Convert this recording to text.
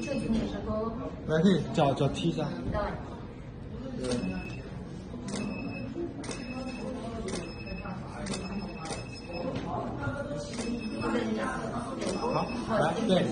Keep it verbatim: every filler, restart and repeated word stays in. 最近的时候，来去脚脚踢噻。对。对。好，来对。